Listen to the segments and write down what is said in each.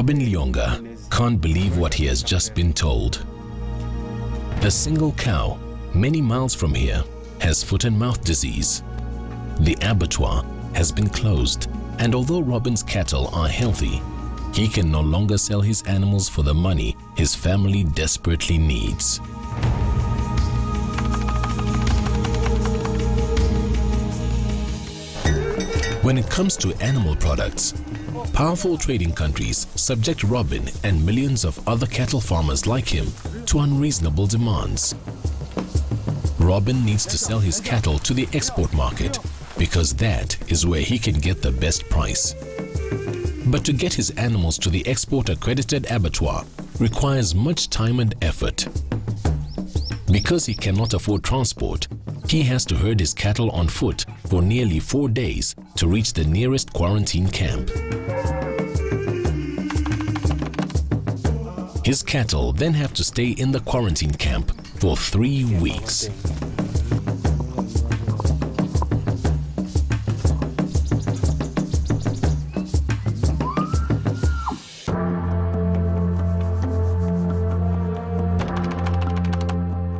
Robin Lyonga can't believe what he has just been told. A single cow, many miles from here, has foot and mouth disease. The abattoir has been closed, and although Robin's cattle are healthy, he can no longer sell his animals for the money his family desperately needs. When it comes to animal products, powerful trading countries subject Robin and millions of other cattle farmers like him to unreasonable demands. Robin needs to sell his cattle to the export market because that is where he can get the best price. But to get his animals to the export-accredited abattoir requires much time and effort. Because he cannot afford transport, he has to herd his cattle on foot for nearly 4 days to reach the nearest quarantine camp. His cattle then have to stay in the quarantine camp for 3 weeks.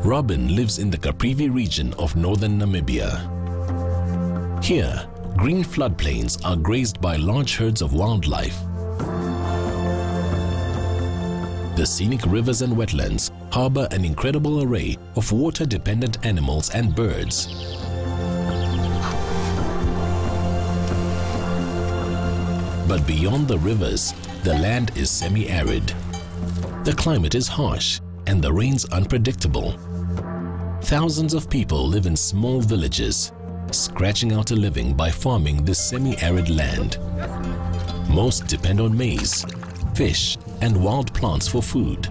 Robin lives in the Caprivi region of northern Namibia. Here, green floodplains are grazed by large herds of wildlife. The scenic rivers and wetlands harbor an incredible array of water-dependent animals and birds. But beyond the rivers, the land is semi-arid. The climate is harsh and the rains unpredictable. Thousands of people live in small villages, scratching out a living by farming this semi-arid land. Most depend on maize, fish, and wild plants for food.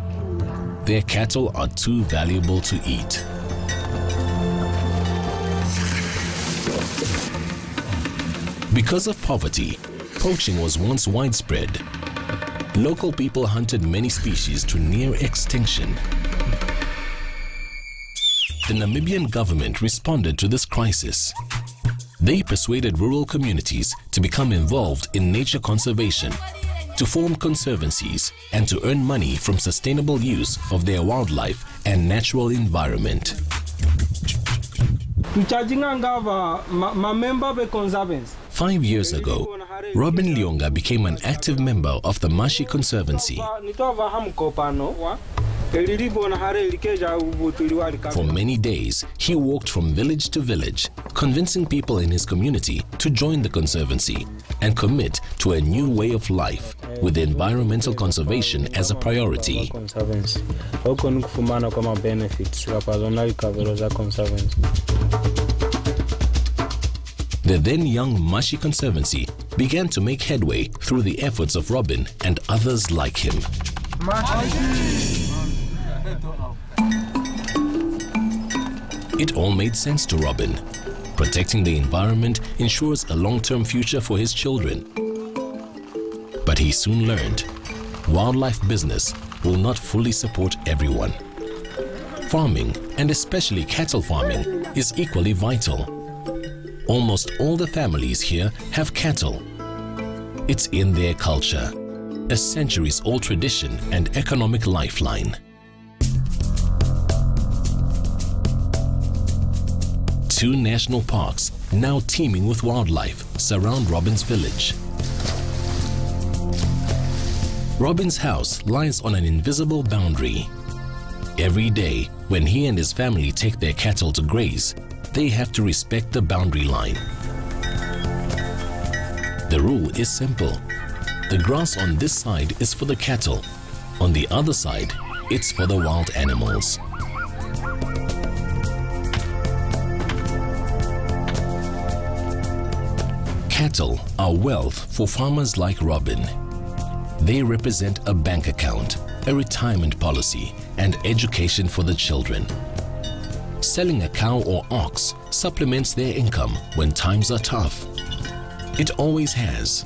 Their cattle are too valuable to eat. Because of poverty, poaching was once widespread. Local people hunted many species to near extinction. The Namibian government responded to this crisis. They persuaded rural communities to become involved in nature conservation, to form conservancies, and to earn money from sustainable use of their wildlife and natural environment. Five years ago, Robin Lyonga became an active member of the Mashi Conservancy. For many days, he walked from village to village, convincing people in his community to join the conservancy and commit to a new way of life with environmental conservation as a priority. The then young Mashi Conservancy began to make headway through the efforts of Robin and others like him. It all made sense to Robin. Protecting the environment ensures a long-term future for his children. But he soon learned wildlife business will not fully support everyone. Farming, and especially cattle farming, is equally vital. Almost all the families here have cattle. It's in their culture, a centuries-old tradition and economic lifeline. Two national parks, now teeming with wildlife, surround Robin's village. Robin's house lies on an invisible boundary. Every day, when he and his family take their cattle to graze, they have to respect the boundary line. The rule is simple. The grass on this side is for the cattle. On the other side, it's for the wild animals. Cattle are wealth for farmers like Robin. They represent a bank account, a retirement policy, and education for the children. Selling a cow or ox supplements their income when times are tough. It always has.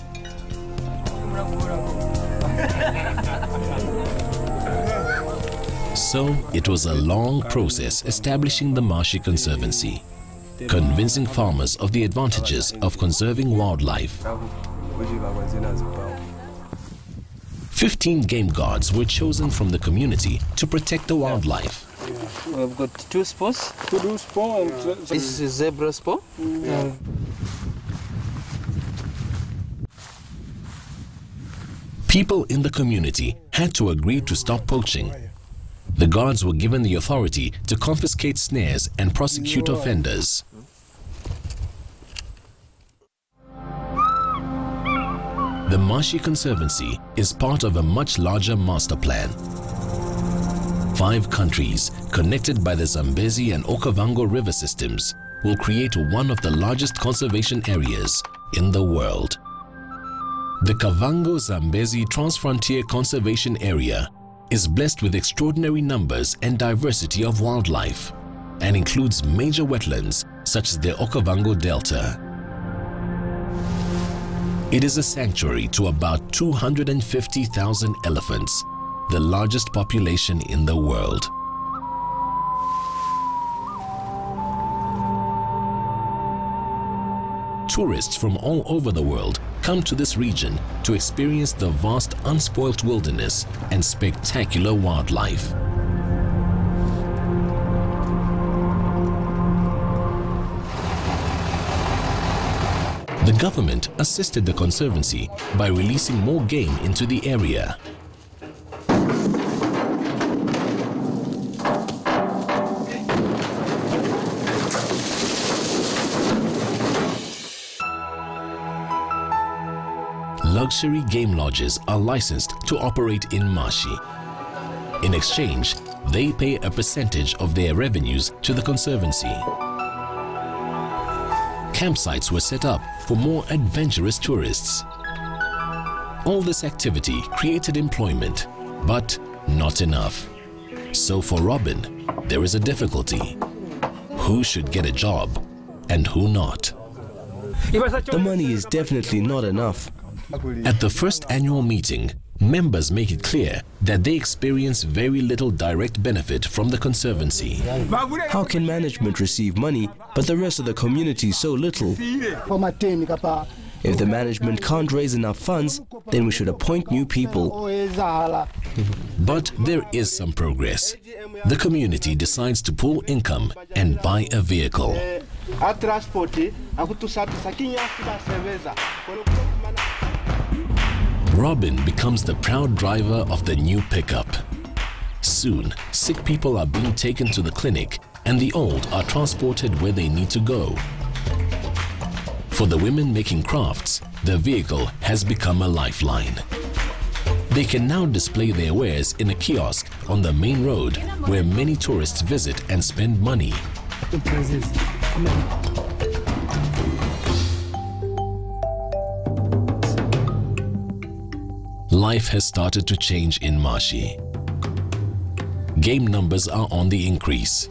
So it was a long process establishing the Mashi Conservancy, convincing farmers of the advantages of conserving wildlife. 15 game guards were chosen from the community to protect the wildlife. Yeah. We've got two spores. Yeah. This is zebra spore. Mm. Yeah. People in the community had to agree to stop poaching. The guards were given the authority to confiscate snares and prosecute offenders. The Mashi Conservancy is part of a much larger master plan. 5 countries, connected by the Zambezi and Okavango river systems, will create one of the largest conservation areas in the world. The Kavango-Zambezi Transfrontier Conservation Area is blessed with extraordinary numbers and diversity of wildlife and includes major wetlands such as the Okavango Delta. It is a sanctuary to about 250,000 elephants, the largest population in the world. Tourists from all over the world come to this region to experience the vast unspoilt wilderness and spectacular wildlife. The government assisted the conservancy by releasing more game into the area. Luxury game lodges are licensed to operate in Mashi. In exchange, they pay a percentage of their revenues to the conservancy. Campsites were set up for more adventurous tourists. All this activity created employment, but not enough. So for Robin, there is a difficulty. Who should get a job and who not? The money is definitely not enough. At the first annual meeting, members make it clear that they experience very little direct benefit from the conservancy. How can management receive money, but the rest of the community so little? If the management can't raise enough funds, then we should appoint new people. But there is some progress. The community decides to pool income and buy a vehicle. Robin becomes the proud driver of the new pickup. Soon, sick people are being taken to the clinic and the old are transported where they need to go. For the women making crafts, the vehicle has become a lifeline. They can now display their wares in a kiosk on the main road where many tourists visit and spend money. Life has started to change in Mashi. Game numbers are on the increase.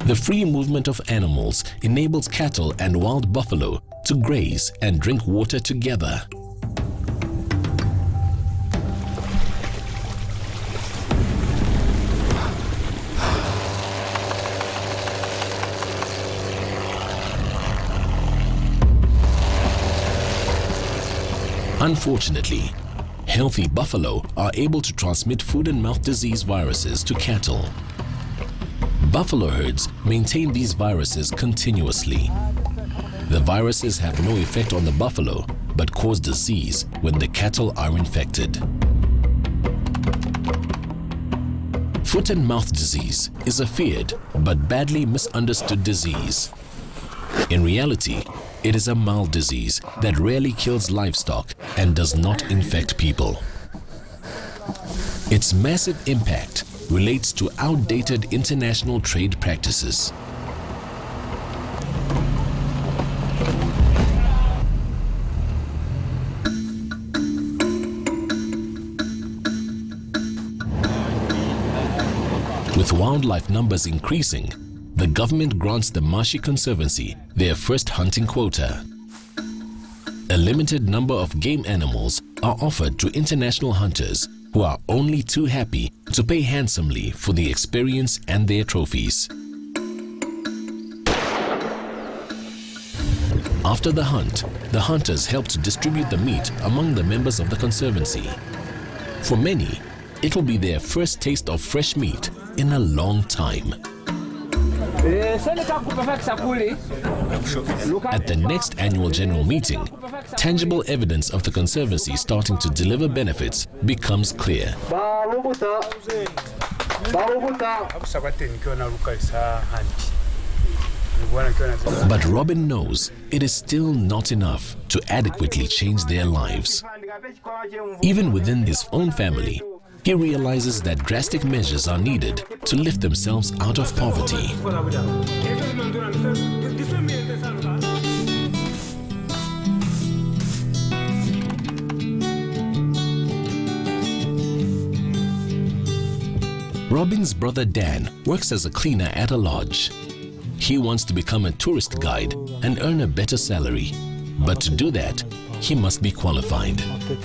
The free movement of animals enables cattle and wild buffalo to graze and drink water together. Unfortunately, healthy buffalo are able to transmit foot-and-mouth disease viruses to cattle. Buffalo herds maintain these viruses continuously. The viruses have no effect on the buffalo, but cause disease when the cattle are infected. Foot-and-mouth disease is a feared but badly misunderstood disease. In reality, it is a mild disease that rarely kills livestock and does not infect people. Its massive impact relates to outdated international trade practices. With wildlife numbers increasing, the government grants the Mashi Conservancy their first hunting quota. A limited number of game animals are offered to international hunters who are only too happy to pay handsomely for the experience and their trophies. After the hunt, the hunters help to distribute the meat among the members of the Conservancy. For many, it will be their first taste of fresh meat in a long time. At the next annual general meeting, tangible evidence of the Conservancy starting to deliver benefits becomes clear. But Robin knows it is still not enough to adequately change their lives. Even within his own family, he realizes that drastic measures are needed to lift themselves out of poverty. Robin's brother Dan works as a cleaner at a lodge. He wants to become a tourist guide and earn a better salary. But to do that, he must be qualified.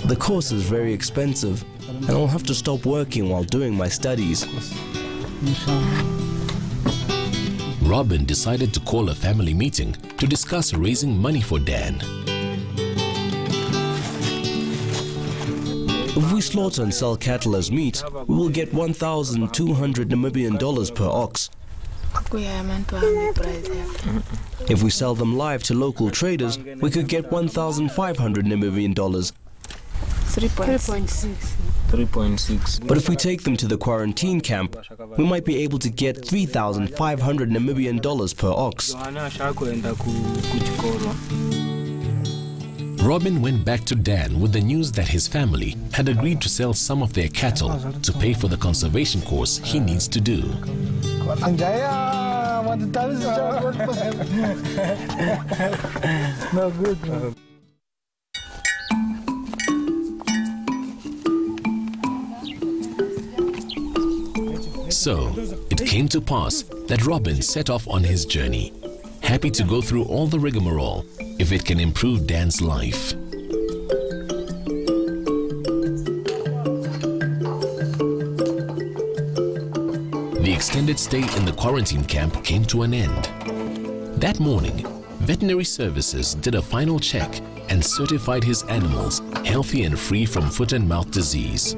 The course is very expensive, and I'll have to stop working while doing my studies. Robin decided to call a family meeting to discuss raising money for Dan. If we slaughter and sell cattle as meat, we will get 1,200 Namibian dollars per ox. If we sell them live to local traders, we could get 1,500 Namibian dollars. 3.6. But if we take them to the quarantine camp, we might be able to get 3,500 Namibian dollars per ox. Robin went back to Dan with the news that his family had agreed to sell some of their cattle to pay for the conservation course he needs to do. So, it came to pass that Robin set off on his journey, happy to go through all the rigmarole if it can improve Dan's life. The extended stay in the quarantine camp came to an end. That morning, veterinary services did a final check and certified his animals healthy and free from foot and mouth disease.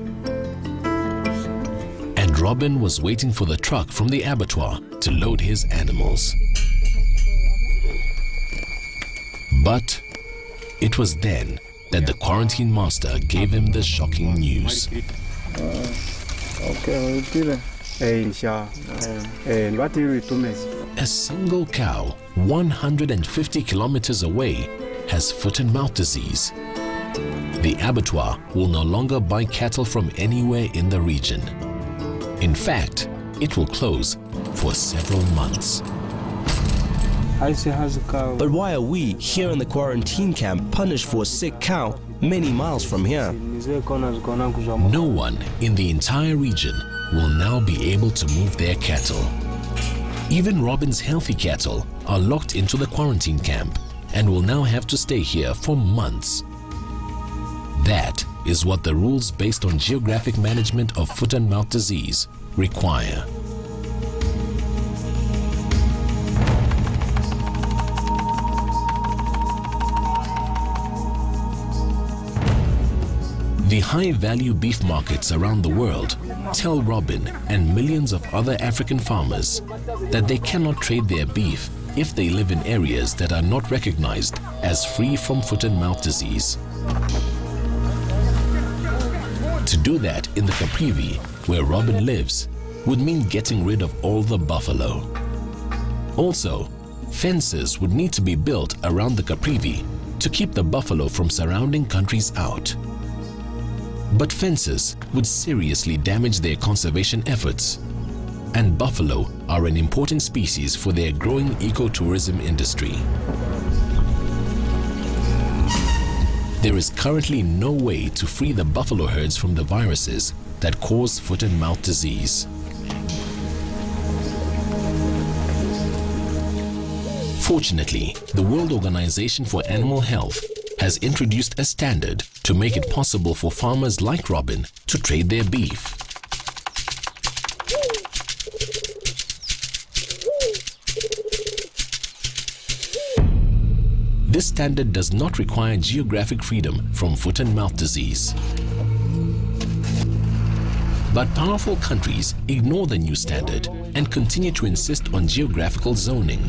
And Robin was waiting for the truck from the abattoir to load his animals. But it was then that the quarantine master gave him the shocking news. A single cow 150 kilometers away has foot and mouth disease. The abattoir will no longer buy cattle from anywhere in the region. In fact, it will close for several months. But why are we, here in the quarantine camp, punished for a sick cow many miles from here? No one in the entire region will now be able to move their cattle. Even Robin's healthy cattle are locked into the quarantine camp and will now have to stay here for months. That is what the rules based on geographic management of foot and mouth disease require. The high-value beef markets around the world tell Robin and millions of other African farmers that they cannot trade their beef if they live in areas that are not recognized as free from foot and mouth disease. To do that in the Caprivi, where Robin lives, would mean getting rid of all the buffalo. Also, fences would need to be built around the Caprivi to keep the buffalo from surrounding countries out. But fences would seriously damage their conservation efforts. And buffalo are an important species for their growing ecotourism industry. There is currently no way to free the buffalo herds from the viruses that cause foot and mouth disease. Fortunately, the World Organization for Animal Health has introduced a standard to make it possible for farmers like Robin to trade their beef. This standard does not require geographic freedom from foot and mouth disease. But powerful countries ignore the new standard and continue to insist on geographical zoning.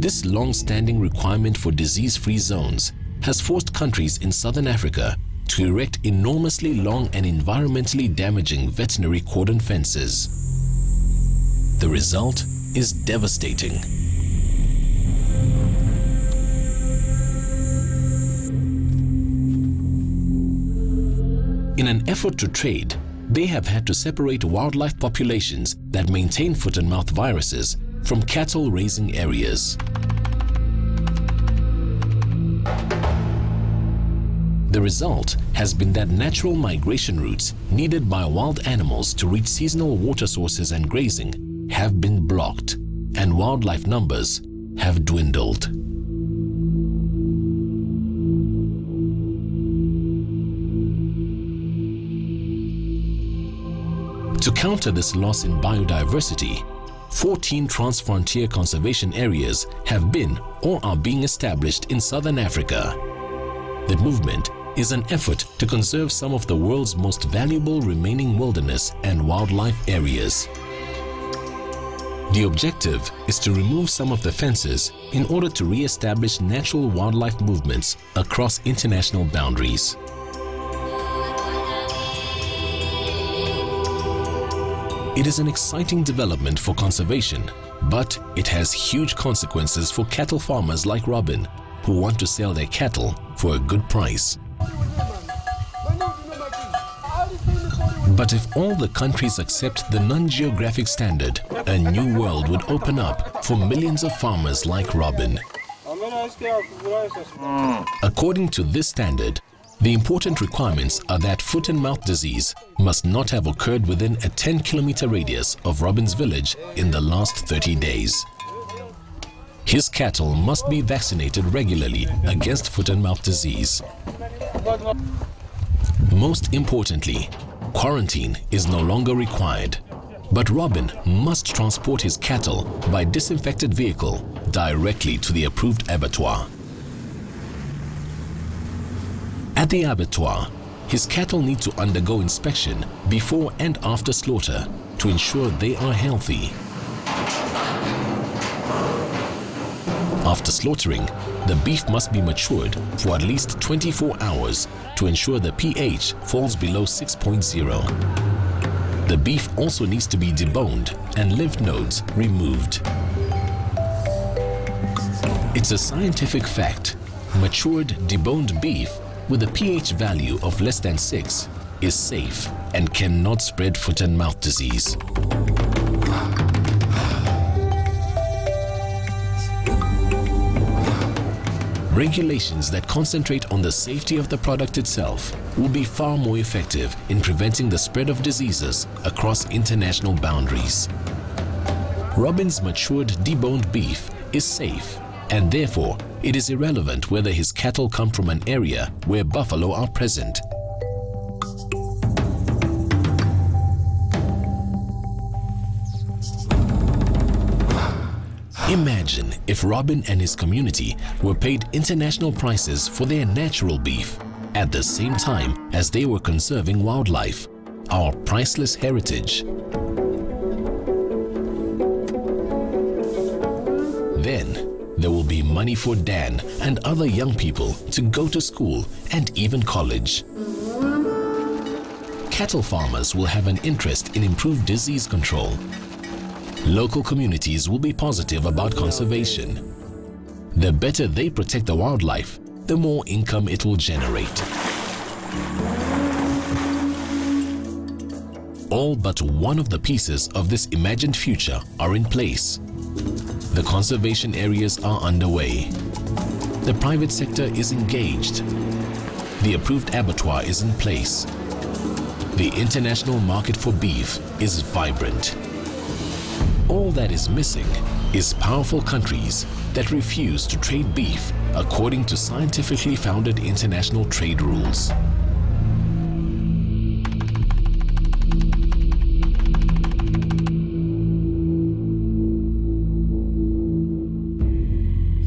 This long-standing requirement for disease-free zones has forced countries in southern Africa to erect enormously long and environmentally damaging veterinary cordon fences. The result is devastating. In an effort to trade, they have had to separate wildlife populations that maintain foot and mouth viruses from cattle raising areas. The result has been that natural migration routes needed by wild animals to reach seasonal water sources and grazing have been blocked, and wildlife numbers have dwindled. To counter this loss in biodiversity, 14 transfrontier conservation areas have been or are being established in southern Africa. The movement is an effort to conserve some of the world's most valuable remaining wilderness and wildlife areas. The objective is to remove some of the fences in order to re-establish natural wildlife movements across international boundaries. It is an exciting development for conservation, but it has huge consequences for cattle farmers like Robin, who want to sell their cattle for a good price. But if all the countries accept the non-geographic standard, a new world would open up for millions of farmers like Robin. According to this standard, the important requirements are that foot and mouth disease must not have occurred within a 10-kilometer radius of Robin's village in the last 30 days. His cattle must be vaccinated regularly against foot and mouth disease. Most importantly, quarantine is no longer required, but Robin must transport his cattle by disinfected vehicle directly to the approved abattoir. At the abattoir, his cattle need to undergo inspection before and after slaughter to ensure they are healthy. After slaughtering, the beef must be matured for at least 24 hours to ensure the pH falls below 6.0. The beef also needs to be deboned and lymph nodes removed. It's a scientific fact. Matured, deboned beef with a pH value of less than 6 is safe and cannot spread foot and mouth disease. Regulations that concentrate on the safety of the product itself will be far more effective in preventing the spread of diseases across international boundaries. Robin's matured, deboned beef is safe, and therefore it is irrelevant whether his cattle come from an area where buffalo are present. Imagine if Robin and his community were paid international prices for their natural beef at the same time as they were conserving wildlife, our priceless heritage. Then, there will be money for Dan and other young people to go to school and even college. Cattle farmers will have an interest in improved disease control. Local communities will be positive about conservation. The better they protect the wildlife, the more income it will generate. All but one of the pieces of this imagined future are in place. The conservation areas are underway. The private sector is engaged. The approved abattoir is in place. The international market for beef is vibrant. All that is missing is powerful countries that refuse to trade beef according to scientifically founded international trade rules.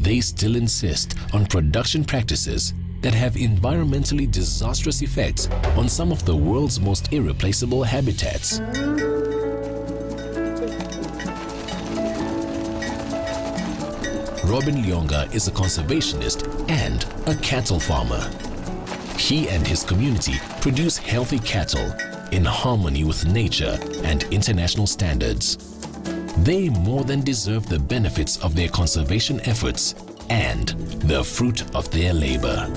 They still insist on production practices that have environmentally disastrous effects on some of the world's most irreplaceable habitats. Robin Lyonga is a conservationist and a cattle farmer. He and his community produce healthy cattle in harmony with nature and international standards. They more than deserve the benefits of their conservation efforts and the fruit of their labor.